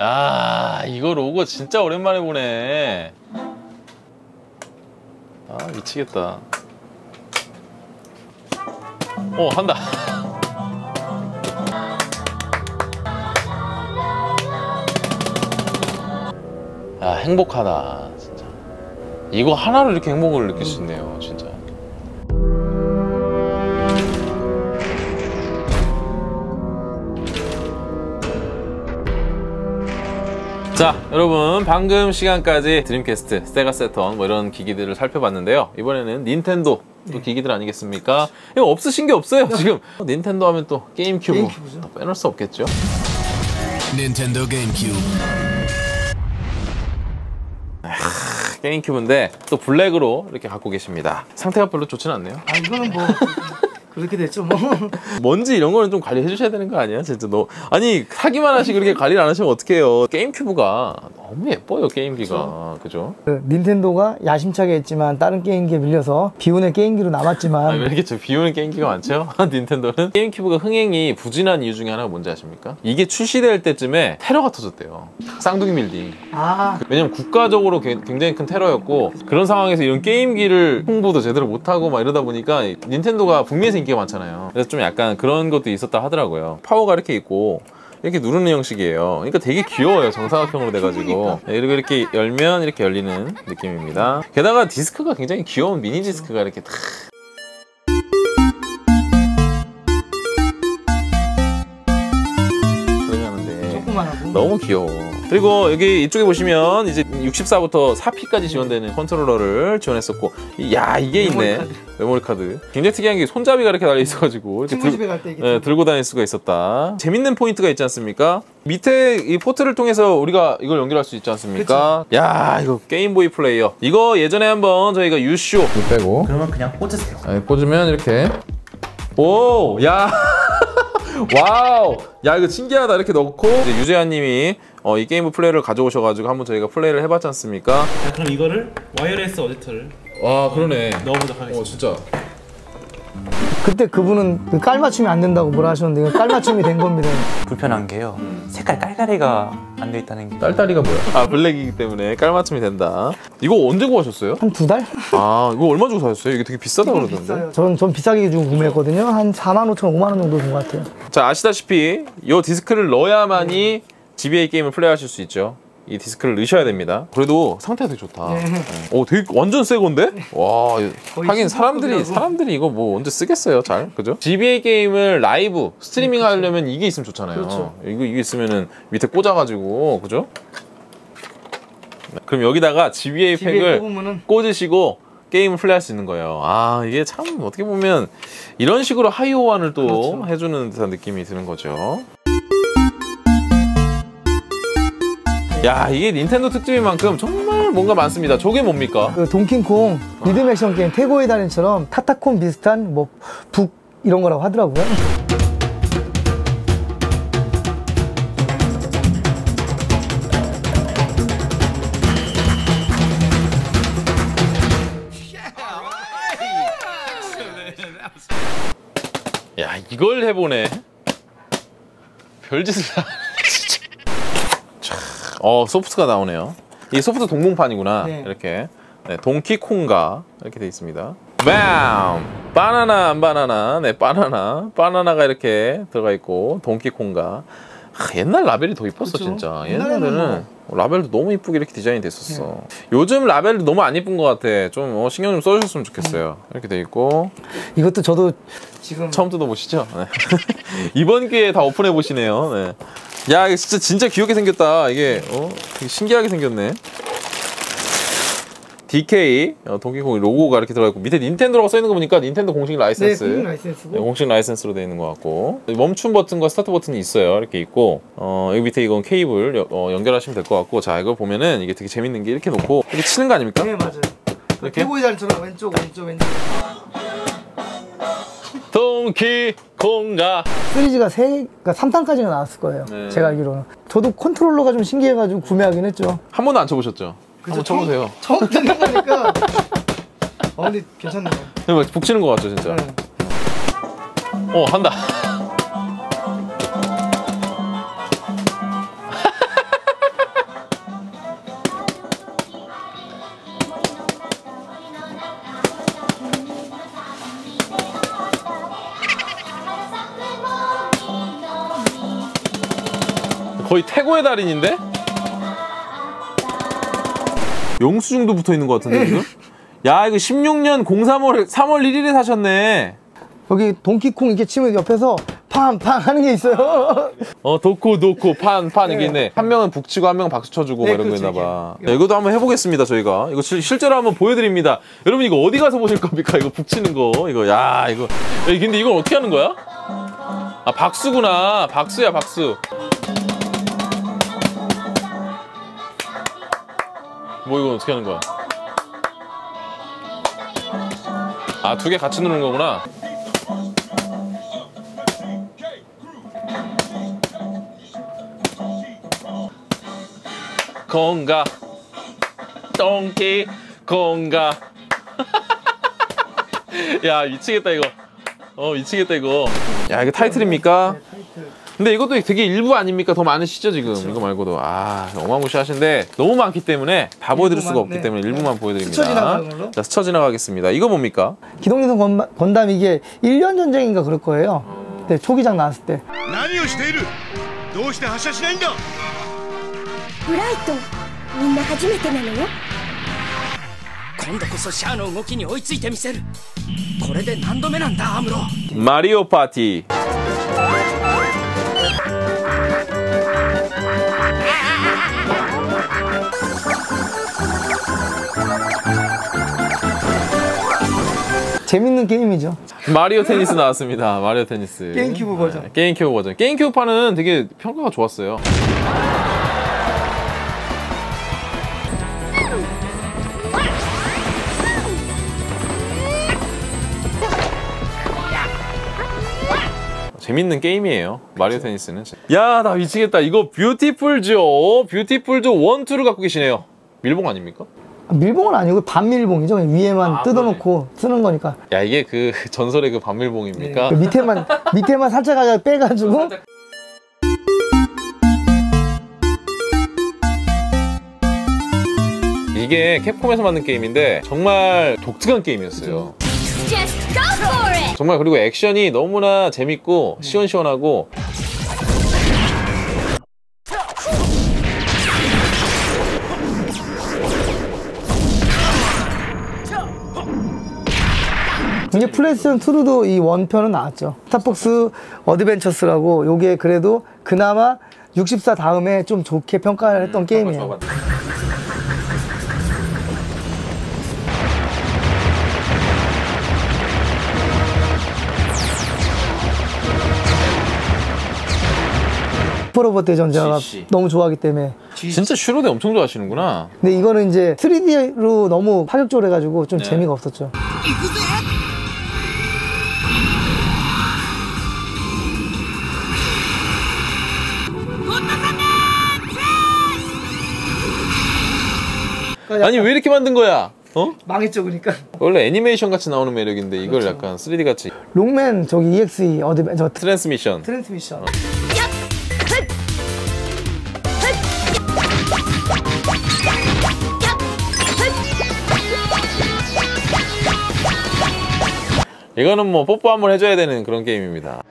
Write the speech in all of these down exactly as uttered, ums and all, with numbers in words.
아, 이거 로고 진짜 오랜만에 보네. 아, 미치겠다. 어, 한다. 아, 행복하다 진짜. 이거 하나로 이렇게 행복을 느낄 수 있네요 진짜. 자, 여러분 방금 시간까지 드림캐스트, 세가새턴 뭐 이런 기기들을 살펴봤는데요. 이번에는 닌텐도 또 기기들 아니겠습니까? 이거 없으신 게 없어요 지금. 닌텐도 하면 또 게임큐브, 게임큐브죠. 또 빼놓을 수 없겠죠. 닌텐도 게임큐브. 게임큐브인데 또 블랙으로 이렇게 갖고 계십니다. 상태가 별로 좋진 않네요. 아, 이거는 뭐 그렇게 됐죠 뭐. 먼지 이런 거는 좀 관리해 주셔야 되는 거 아니야 진짜. 너 아니 사기만 하시고 그렇게 관리를 안 하시면 어떡해요. 게임큐브가 너무 예뻐요 게임기가. 그죠? 그, 닌텐도가 야심차게 했지만 다른 게임기에 밀려서 비운의 게임기로 남았지만. 아니, 왜 이렇게 저 비운의 게임기가 많죠? 닌텐도는. 게임큐브가 흥행이 부진한 이유 중에 하나가 뭔지 아십니까? 이게 출시될 때쯤에 테러가 터졌대요. 쌍둥이 밀딩. 아. 왜냐면 국가적으로 굉장히 큰 테러였고, 그런 상황에서 이런 게임기를 홍보도 제대로 못하고 막 이러다 보니까 닌텐도가 북미에서 인기가 많잖아요. 그래서 좀 약간 그런 것도 있었다 하더라고요. 파워가 이렇게 있고 이렇게 누르는 형식이에요. 그러니까 되게 귀여워요. 정사각형으로 돼가지고. 그리고 이렇게 열면 이렇게 열리는 느낌입니다. 게다가 디스크가 굉장히 귀여운 미니 디스크가 이렇게 탁. 들어가는데 너무 귀여워. 그리고 여기 이쪽에 보시면 이제 육십사부터 사 피까지 지원되는 컨트롤러를 지원했었고, 야 이게 메모리 있네. 카드. 메모리 카드. 굉장히 특이한 게 손잡이가 이렇게 달려 있어가지고 이렇게 친구 집에 갈 때 네, 들고 다닐 수가 있었다. 재밌는 포인트가 있지 않습니까? 밑에 이 포트를 통해서 우리가 이걸 연결할 수 있지 않습니까? 그치? 야 이거 게임보이 플레이어. 이거 예전에 한번 저희가 유쇼 이거 빼고. 그러면 그냥 꽂으세요. 네, 꽂으면 이렇게. 오, 야. 와우! 야 이거 신기하다. 이렇게 넣고 이제 유재환님이 어, 이 게임 플레이를 가져오셔가지고 한번 저희가 플레이를 해봤지 않습니까? 자, 그럼 이거를 와이어리스 어댑터를 아 그러네 넣어보도록 하겠습니다. 어, 진짜 그때 그분은 그 깔맞춤이 안 된다고 뭐라 하셨는데 깔맞춤이 된 겁니다. 불편한 게요, 색깔 딸다리가 안 돼 있다는 게. 딸다리가 뭐야? 아 블랙이기 때문에 깔맞춤이 된다. 이거 언제 구하셨어요? 한 두 달? 아 이거 얼마 주고 사셨어요? 이게 되게 비싸다고 그러던데. 저는 전 비싸게 주고 구매했거든요. 한 사만 오천, 오만 원 정도 된 것 같아요. 자, 아시다시피 이 디스크를 넣어야만이 지비에이 게임을 플레이하실 수 있죠. 이 디스크를 넣으셔야 됩니다. 그래도 상태가 되게 좋다. 네. 오, 되게 완전 새 건데? 와, 하긴 사람들이 사람들이 이거 뭐 언제 쓰겠어요, 잘, 그죠? 지비에이 게임을 라이브 스트리밍 하려면 이게 있으면 좋잖아요. 그렇죠. 이거 이게 있으면은 밑에 꽂아가지고, 그죠? 그럼 여기다가 지비에이, 지비에이 팩을 뽑으면은... 꽂으시고. 게임을 플레이할 수 있는 거예요. 아 이게 참 어떻게 보면 이런 식으로 하이 호환을 또 그렇죠. 해주는 듯한 느낌이 드는 거죠. 야 이게 닌텐도 특집인 만큼 정말 뭔가 많습니다. 저게 뭡니까? 그 동키콩 리듬 액션 게임 태고의 달인처럼 타타콘 비슷한 뭐 북 이런 거라고 하더라고요. 야 이걸 해보네. 별짓을 다 진짜. 어 소프트가 나오네요. 이게 소프트 동봉판이구나. 네. 이렇게 네, 동키콩가 이렇게 돼 있습니다. 빰! 바나나 안 바나나. 네 바나나. 바나나가 이렇게 들어가 있고 동키콩가. 아, 옛날 라벨이 더 이뻤어. 그쵸? 진짜 옛날에는 라벨도 너무 이쁘게 이렇게 디자인이 됐었어. 네. 요즘 라벨도 너무 안 이쁜 것 같아. 좀 어, 신경 좀 써주셨으면 좋겠어요. 음. 이렇게 돼 있고 이것도 저도 지금 처음 뜯어보시죠. 네. 이번 기회에 다 오픈해 보시네요. 네. 야 이거 진짜 진짜 귀엽게 생겼다. 이게 어? 되게 신기하게 생겼네. 디케이 어, 동키콩 로고가 이렇게 들어가 있고 밑에 닌텐도라고 써 있는 거 보니까 닌텐도 공식 라이센스. 네, 공식 라이센스고. 네, 공식 라이센스로 되어 있는 것 같고 멈춤 버튼과 스타트 버튼이 있어요. 이렇게 있고 어, 여기 밑에 이건 케이블 여, 어, 연결하시면 될 것 같고. 자 이거 보면은 이게 되게 재밌는 게 이렇게 놓고 이렇게 치는 거 아닙니까? 네 맞아요. 이렇게 태고의 달처럼 왼쪽 왼쪽 왼쪽. 동키콩가 시리즈가 세, 그러니까 삼 탄까지는 나왔을 거예요. 네. 제가 알기로는. 저도 컨트롤러가 좀 신기해가지고 구매하긴 했죠. 한 번도 안 쳐보셨죠? 한번 쳐보세요. 처음 듣는 거니까. 어, 근데 괜찮네요. 북치는 거 같죠 진짜. 네. 어 한다. 거의 태고의 달인인데? 영수증도 붙어있는 것 같은데 지금? 야 이거 십육 년 공삼월 삼월 일일에 사셨네. 여기 동키콩 이렇게 치면 옆에서 팡팡 하는 게 있어요. 어 도코 도코 팡팡 이게 있네. 한 명은 북치고 한 명은 박수 쳐주고 네, 이런 거 있나봐. 이것도 한번 해보겠습니다 저희가. 이거 시, 실제로 한번 보여드립니다. 여러분 이거 어디 가서 보실 겁니까? 이거 북치는 거 이거 야 이거. 야, 근데 이걸 어떻게 하는 거야? 아 박수구나. 박수야 박수. 뭐 이건 어떻게 하는 거야? 아 두 개 같이 누르는 거구나. 콩가 동키콩가. 야 미치겠다 이거. 어 미치겠다 이거. 야 이거 타이틀입니까? 근데 이것도 되게 일부 아닙니까? 더 많으시죠 지금? 그쵸. 이거 말고도 아 어마무시하신데 너무 많기 때문에 다 보여드릴 수가 없기 네. 때문에 일부만 네. 보여드립니다. 스쳐 지나가는 걸로? 자 스쳐 지나가겠습니다. 이거 뭡니까? 기동기동 건담 이게 일련 전쟁인가 그럴 거예요. 어... 네 초기작 나왔을 때. 마리오 파티. 재밌는 게임이죠. 마리오 테니스 나왔습니다. 마리오 테니스 게임큐브 버전. 네, 게임큐브 버전. 게임큐브 판은 되게 평가가 좋았어요. 재밌는 게임이에요. 마리오 테니스는. 야, 나 미치겠다. 이거 뷰티풀조. 뷰티풀조 일, 이를 갖고 계시네요. 밀봉 아닙니까? 밀봉은 아니고 반밀봉이죠. 그냥 위에만 아, 뜯어놓고 네. 쓰는 거니까. 야, 이게 그 전설의 그 반밀봉입니까? 네. 그 밑에만 밑에만 살짝 빼가지고. 이게 캡콤에서 만든 게임인데 정말 독특한 게임이었어요. Just go for it! 정말 그리고 액션이 너무나 재밌고 시원시원하고. 이게 플레이스테이션 투로도 이 원편은 나왔죠. 스타폭스 어드벤처스라고. 요게 그래도 그나마 육십사 다음에 좀 좋게 평가를 했던 음, 게임이에요. 슈퍼로봇대전 제가 너무 좋아하기 때문에. 진짜 슈로데 엄청 좋아하시는구나. 근데 이거는 이제 쓰리디로 너무 파격적으로 해가지고 좀 네. 재미가 없었죠. 아니 왜 이렇게 만든 거야? 어? 망했죠. 그러니까 원래 애니메이션 같이 나오는 매력인데 이걸 그렇죠. 약간 쓰리디 같이. 록맨 저기 이엑스이 어드벤 저 트랜스미션. 트랜스미션. 어. 이거는 뭐 뽀뽀 한번 해줘야 되는 그런 게임입니다.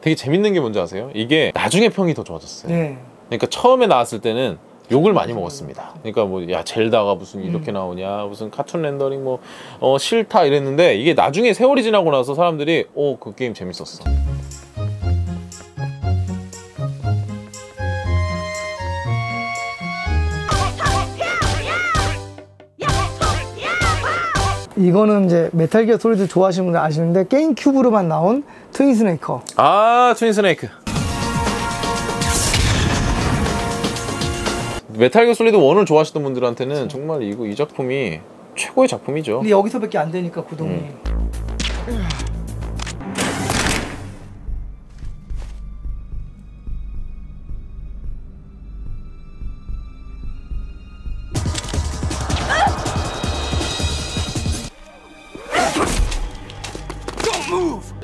되게 재밌는 게 뭔지 아세요? 이게 나중에 평이 더 좋아졌어요. 네. 그러니까 처음에 나왔을 때는 욕을 많이 먹었습니다. 그러니까 뭐 야 젤다가 무슨 이렇게 나오냐, 무슨 카툰 렌더링 뭐 어 싫다 이랬는데 이게 나중에 세월이 지나고 나서 사람들이 오 그 게임 재밌었어. 이거는 이제 메탈기어 솔리드 좋아하시는 분들 아시는데 게임 큐브로만 나온 트윈 스네이크. 아 트윈 스네이크. 메탈기어 솔리드 일을 좋아하시던 분들한테는 그치. 정말 이거 이 작품이 최고의 작품이죠. 근데 여기서밖에 안 되니까 구동이. 음.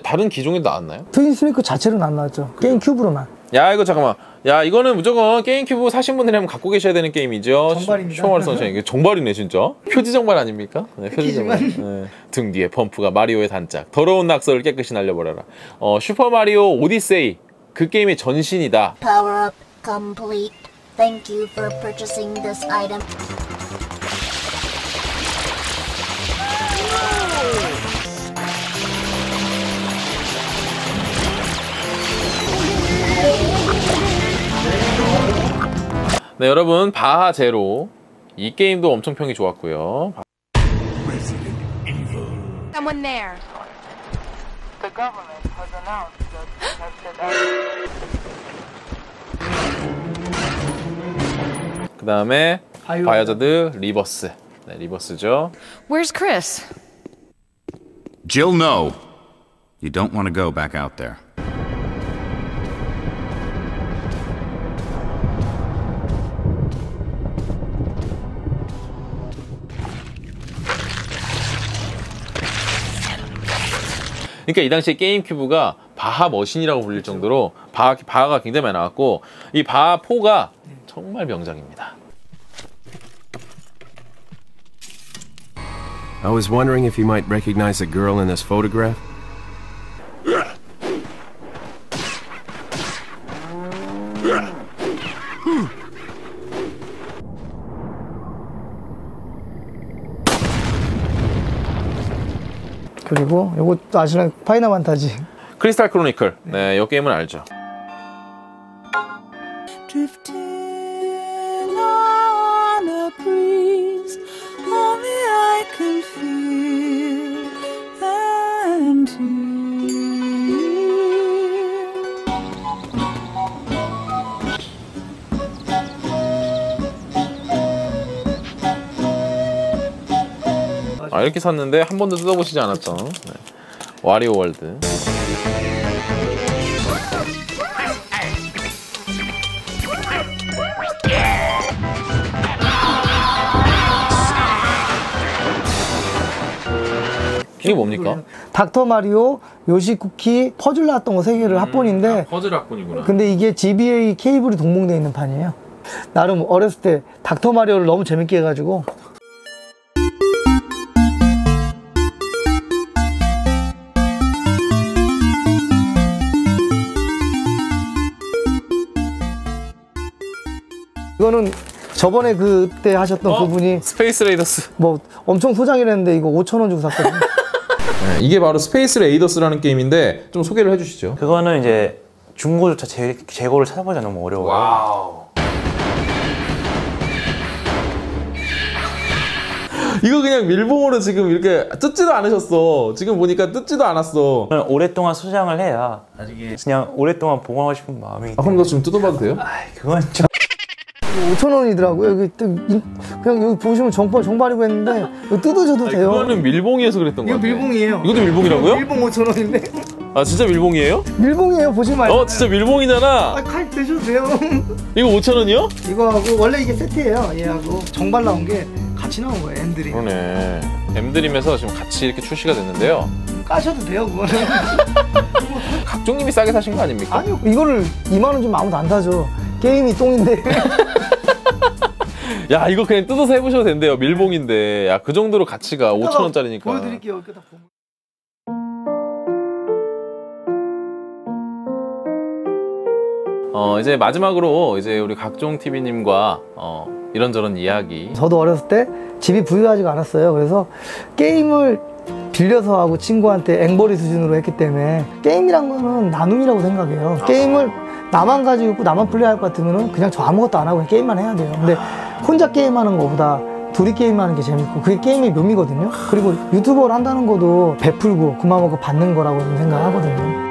다른 기종에도 나왔나요? 트윈 스네이크 자체로는 안 나왔죠. 그래요? 게임 큐브로만. 야 이거 잠깐만. 야, 이거는 무조건 게임큐브 사신 분들이라면 갖고 계셔야 되는 게임이죠. 정발입니다. 슈퍼마리오 선샤인. 이게 정발이네 진짜. 표지 정발 아닙니까? 네, 표지 정발. 네. 등 뒤에 펌프가 마리오의 단짝. 더러운 낙서를 깨끗이 날려버려라. 어, 슈퍼마리오 오디세이. 그 게임의 전신이다. Power up complete. Thank you for purchasing this item. 네, 여러분, 바하 제로 이 게임도 엄청 평이 좋았고요. Someone there. The government has announced that it has set out. 그다음에 바이오하자드 리버스. 네, 리버스죠. Where's Chris? Jill, no. You don't want to go back out there. 그러니까 이 당시에 게임큐브가 바하 머신이라고 불릴 정도로 바하, 바하가 굉장히 많이 나왔고, 이 바하 포가 정말 명작입니다. I was wondering if you might recognize a girl in this photograph. 그리고 요것도 아시는 파이널 판타지 크리스탈 크로니클. 네, 요 게임은 알죠. 아, 이렇게 샀는데 한 번도 뜯어보시지 않았던. 네. 와리오 월드. 이게 뭡니까? 닥터마리오, 요시쿠키, 퍼즐 나왔던 거 세 개를 음, 합본인데. 아, 퍼즐 합본이구나. 근데 이게 지비에이 케이블이 동봉되어 있는 판이에요. 나름 어렸을 때 닥터마리오를 너무 재밌게 해가지고. 이거는 저번에 그때 하셨던 어? 그분이 스페이스레이더스 뭐 엄청 소장이랬는데 이거 오천 원 주고 샀거든요. 네, 이게 바로 스페이스레이더스라는 게임인데 좀 소개를 해주시죠. 그거는 이제 중고조차 재, 재고를 찾아보기가 너무 어려워요. 와우. 이거 그냥 밀봉으로 지금 이렇게 뜯지도 않으셨어. 지금 보니까 뜯지도 않았어. 오랫동안 소장을 해야 나중에 그냥 오랫동안 보관하고 싶은 마음이. 아, 그럼 너 지금 뜯어봐도 돼요? 아, 그건 좀 오천 원이더라고요. 여기 그냥 여기 보시면 정발, 정발이고 했는데 이거 뜯으셔도 돼요. 그거는 밀봉이어서 그랬던 거예요. 이거 밀봉이에요. 이것도 밀봉이라고요? 밀봉 오천 원인데. 아, 진짜 밀봉이에요? 밀봉이에요. 보시면 알잖아요. 어, 진짜 밀봉이잖아. 아, 칼 대셔도 돼요. 이거 오천 원이요? 이거하고 원래 이게 세트예요. 얘하고 정발 나온 게 같이 나온 거예요. 엔드림. 그러네. 엔드림에서 지금 같이 이렇게 출시가 됐는데요. 까셔도 돼요, 그거는. 각종님이 싸게 사신 거 아닙니까? 아니요, 이거를 이만 원 좀 아무도 안 사죠. 게임이 똥인데. 야, 이거 그냥 뜯어서 해보셔도 된대요. 밀봉인데. 야, 그 정도로 가치가 오천 원짜리니까. 보여드릴게요. 이렇게 다 보면. 어, 이제 마지막으로 이제 우리 각종 티비님과 어, 이런저런 이야기. 저도 어렸을 때 집이 부유하지가 않았어요. 그래서 게임을 빌려서 하고 친구한테 앵벌이 수준으로 했기 때문에 게임이란 거는 나눔이라고 생각해요. 아. 게임을 나만 가지고 있고 나만 플레이할 것 같으면 그냥 저 아무것도 안 하고 그냥 게임만 해야 돼요. 근데 혼자 게임하는 것보다 둘이 게임하는 게 재밌고 그게 게임의 묘미거든요. 그리고 유튜버를 한다는 것도 베풀고 그만 먹고 받는 거라고 생각하거든요.